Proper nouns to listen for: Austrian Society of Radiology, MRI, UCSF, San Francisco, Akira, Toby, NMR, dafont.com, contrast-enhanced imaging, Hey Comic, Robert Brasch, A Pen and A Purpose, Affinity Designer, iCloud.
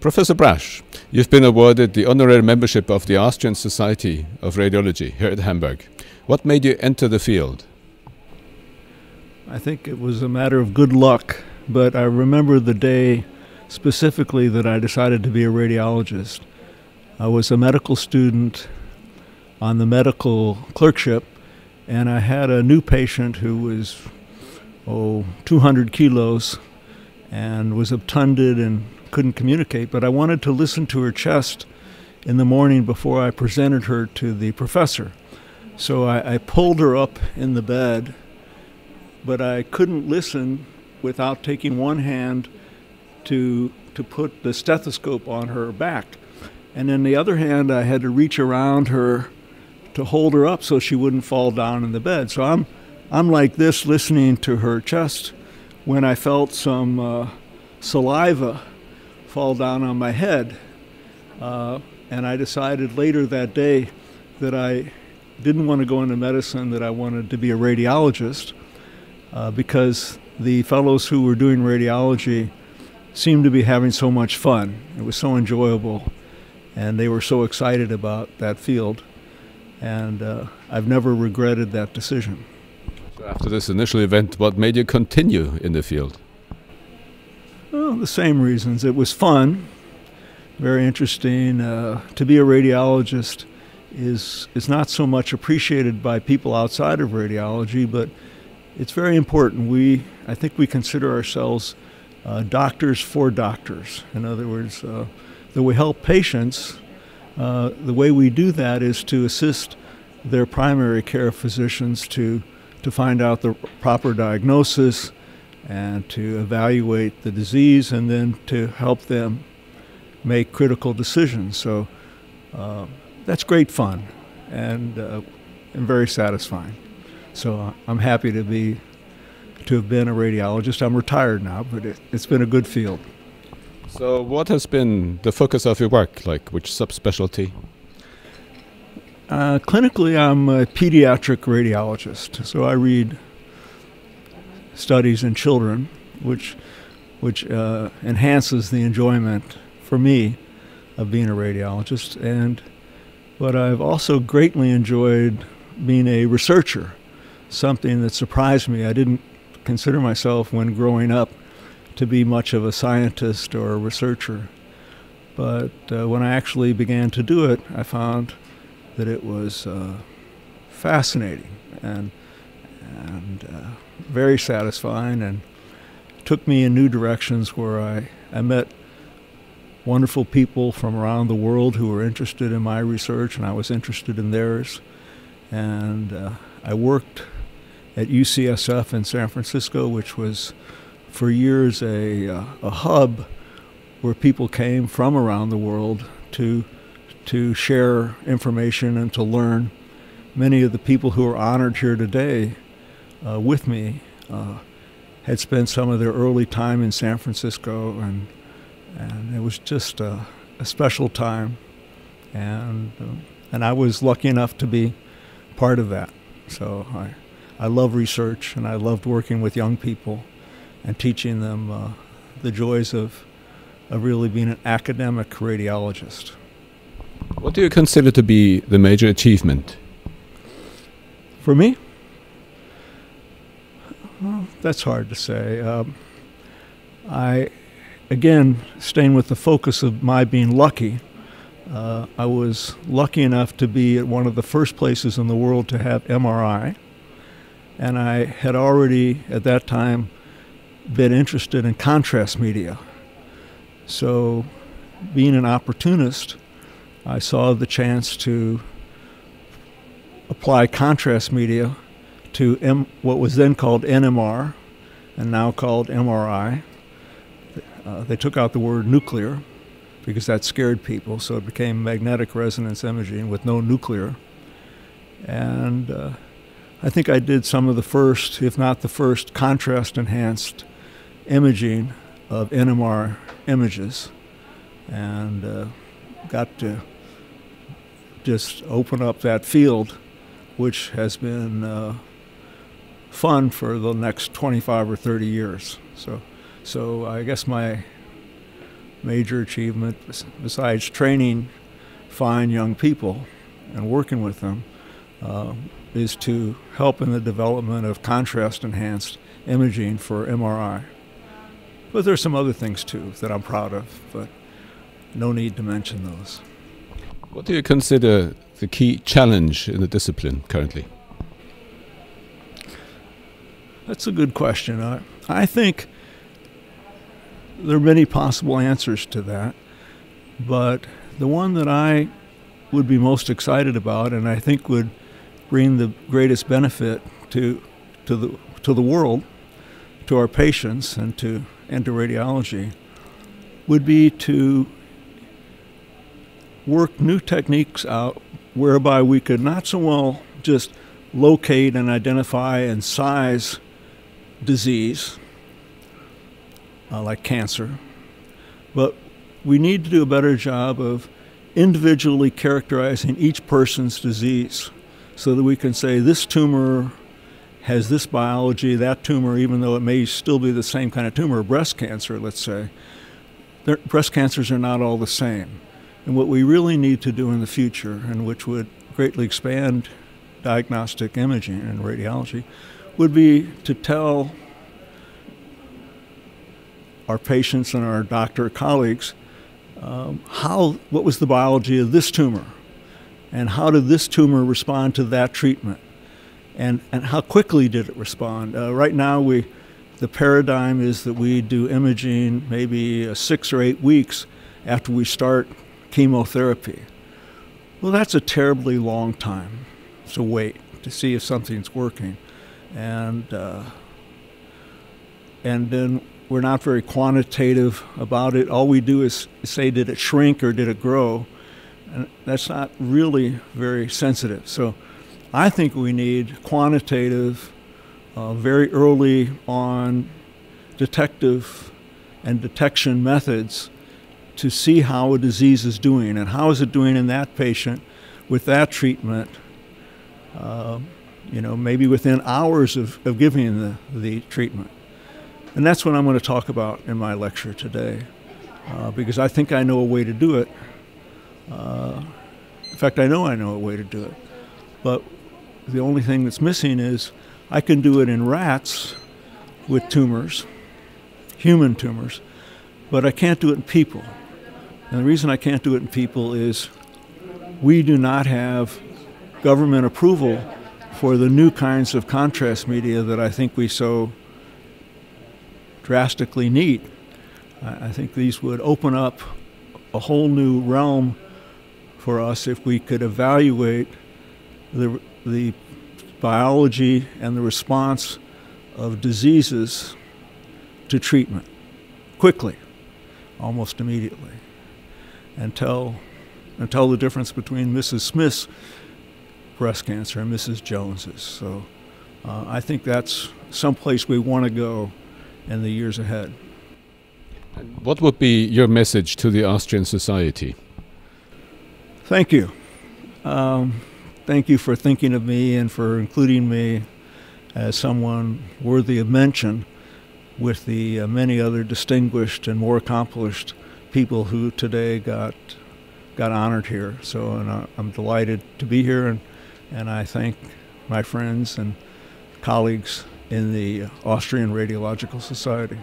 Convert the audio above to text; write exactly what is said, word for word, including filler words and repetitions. Professor Brasch, you've been awarded the honorary membership of the Austrian Society of Radiology here at Hamburg. What made you enter the field? I think it was a matter of good luck, but I remember the day specifically that I decided to be a radiologist. I was a medical student on the medical clerkship, and I had a new patient who was, oh, two hundred kilos and was obtunded and couldn't communicate, but I wanted to listen to her chest in the morning before I presented her to the professor. So I, I pulled her up in the bed, but I couldn't listen without taking one hand to, to put the stethoscope on her back. And in the other hand, I had to reach around her to hold her up so she wouldn't fall down in the bed. So I'm, I'm like this listening to her chest when I felt some uh, saliva fall down on my head. Uh, and I decided later that day that I didn't want to go into medicine, that I wanted to be a radiologist, uh, because the fellows who were doing radiology seemed to be having so much fun. It was so enjoyable, and they were so excited about that field. And uh, I've never regretted that decision. So after this initial event, what made you continue in the field? Well, the same reasons. It was fun, very interesting. Uh, to be a radiologist is, is not so much appreciated by people outside of radiology, but it's very important. We, I think we consider ourselves uh, doctors for doctors. In other words, uh, that we help patients. Uh, the way we do that is to assist their primary care physicians to, to find out the proper diagnosis and to evaluate the disease and then to help them make critical decisions. So uh, that's great fun and, uh, and very satisfying. So I'm happy to, be, to have been a radiologist. I'm retired now, but it, it's been a good field. So what has been the focus of your work, like which subspecialty? Uh, clinically, I'm a pediatric radiologist, so I read studies in children, which, which uh, enhances the enjoyment for me of being a radiologist. And, but I've also greatly enjoyed being a researcher, something that surprised me. I didn't consider myself when growing up to be much of a scientist or a researcher. But uh, when I actually began to do it, I found that it was uh, fascinating and, and uh, very satisfying, and took me in new directions where I, I met wonderful people from around the world who were interested in my research, and I was interested in theirs. And uh, I worked at U C S F in San Francisco, which was for years a, uh, a hub where people came from around the world to, to share information and to learn. Many of the people who are honored here today uh, with me uh, had spent some of their early time in San Francisco, and, and it was just a, a special time, and, uh, and I was lucky enough to be part of that. So I, I love research, and I loved working with young people and teaching them uh, the joys of, of really being an academic radiologist. What do you consider to be the major achievement? For me? Well, that's hard to say. Um, I, again, staying with the focus of my being lucky, uh, I was lucky enough to be at one of the first places in the world to have M R I, and I had already, at that time, been interested in contrast media. So being an opportunist, I saw the chance to apply contrast media to M what was then called N M R and now called M R I. Uh, they took out the word nuclear because that scared people, so it became magnetic resonance imaging with no nuclear. And uh, I think I did some of the first, if not the first, contrast-enhanced imaging of N M R images, and uh, got to just open up that field, which has been uh, fun for the next twenty-five or thirty years. So, so I guess my major achievement besides training fine young people and working with them uh, is to help in the development of contrast-enhanced imaging for M R I. But there's some other things too that I'm proud of, but no need to mention those. What do you consider the key challenge in the discipline currently? That's a good question. I, I think there are many possible answers to that, but the one that I would be most excited about, and I think would bring the greatest benefit to to the to the world, to our patients, and to and to radiology, would be to work new techniques out whereby we could not so well just locate and identify and size disease uh, like cancer, but we need to do a better job of individually characterizing each person's disease so that we can say this tumor has this biology, that tumor, even though it may still be the same kind of tumor, breast cancer, let's say. Their breast cancers are not all the same. And what we really need to do in the future, and which would greatly expand diagnostic imaging and radiology, would be to tell our patients and our doctor colleagues um, how, what was the biology of this tumor, and how did this tumor respond to that treatment. And, and how quickly did it respond? Uh, right now, we, the paradigm is that we do imaging maybe uh, six or eight weeks after we start chemotherapy. Well, that's a terribly long time to wait to see if something's working. And, uh, and then we're not very quantitative about it. All we do is say, did it shrink or did it grow? And that's not really very sensitive. So I think we need quantitative, uh, very early on detective and detection methods to see how a disease is doing and how is it doing in that patient with that treatment, uh, you know, maybe within hours of, of giving the, the treatment. And that's what I'm going to talk about in my lecture today, uh, because I think I know a way to do it. Uh, in fact, I know I know a way to do it. But the only thing that's missing is I can do it in rats with tumors, human tumors, but I can't do it in people. And the reason I can't do it in people is we do not have government approval for the new kinds of contrast media that I think we so drastically need. I think these would open up a whole new realm for us if we could evaluate The, the biology and the response of diseases to treatment quickly, almost immediately, and tell, and tell the difference between Missus Smith's breast cancer and Missus Jones's. So uh, I think that's someplace we want to go in the years ahead. What would be your message to the Austrian Society? Thank you. Um, Thank you for thinking of me and for including me as someone worthy of mention with the uh, many other distinguished and more accomplished people who today got got honored here. So and I, I'm delighted to be here, and, and I thank my friends and colleagues in the Austrian Radiological Society.